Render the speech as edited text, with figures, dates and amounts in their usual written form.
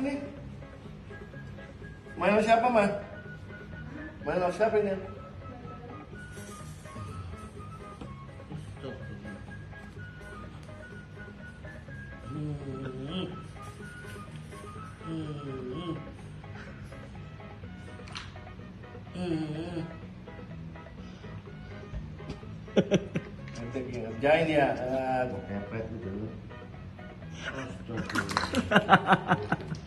sini. Main lawan siapa, Ma? Main lawan siapa ini? Ngerjain ya, kok kepret gitu.